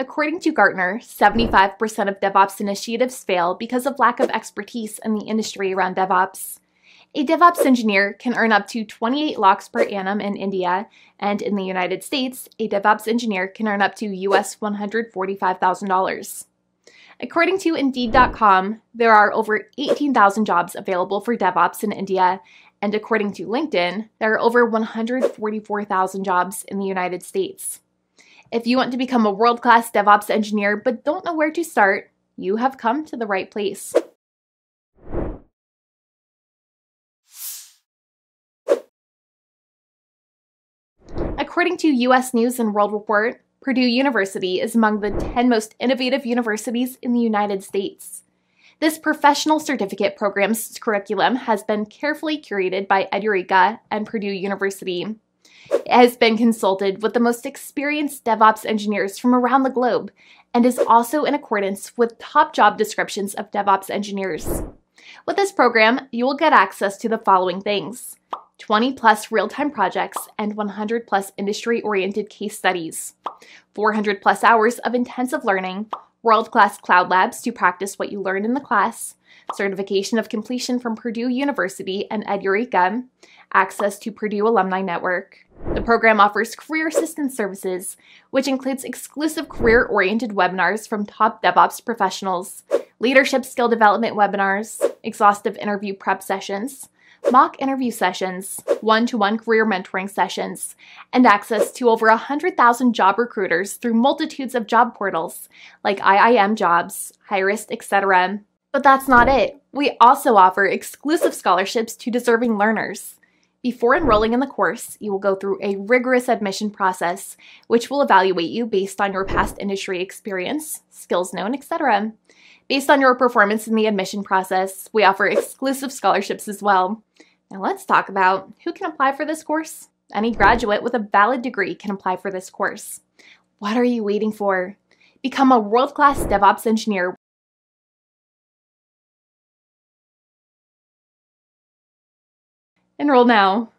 According to Gartner, 75% of DevOps initiatives fail because of lack of expertise in the industry around DevOps. A DevOps engineer can earn up to 28 lakhs per annum in India, and in the United States, a DevOps engineer can earn up to US $145,000. According to Indeed.com, there are over 18,000 jobs available for DevOps in India, and according to LinkedIn, there are over 144,000 jobs in the United States. If you want to become a world-class DevOps engineer but don't know where to start, you have come to the right place. According to US News and World Report, Purdue University is among the 10 most innovative universities in the United States. This professional certificate program's curriculum has been carefully curated by Edureka and Purdue University. It has been consulted with the most experienced DevOps engineers from around the globe and is also in accordance with top job descriptions of DevOps engineers. With this program, you will get access to the following things: 20-plus real-time projects and 100-plus industry-oriented case studies, 400-plus hours of intensive learning, world-class cloud labs to practice what you learned in the class, certification of completion from Purdue University and Edureka, access to Purdue Alumni Network. The program offers career assistance services, which includes exclusive career-oriented webinars from top DevOps professionals, leadership skill development webinars, exhaustive interview prep sessions, mock interview sessions, one-to-one career mentoring sessions, and access to over 100,000 job recruiters through multitudes of job portals like IIM Jobs, Hirist, etc. But that's not it. We also offer exclusive scholarships to deserving learners. Before enrolling in the course, you will go through a rigorous admission process, which will evaluate you based on your past industry experience, skills known, etc. Based on your performance in the admission process, we offer exclusive scholarships as well. Now let's talk about who can apply for this course. Any graduate with a valid degree can apply for this course. What are you waiting for? Become a world-class DevOps engineer. Enroll now.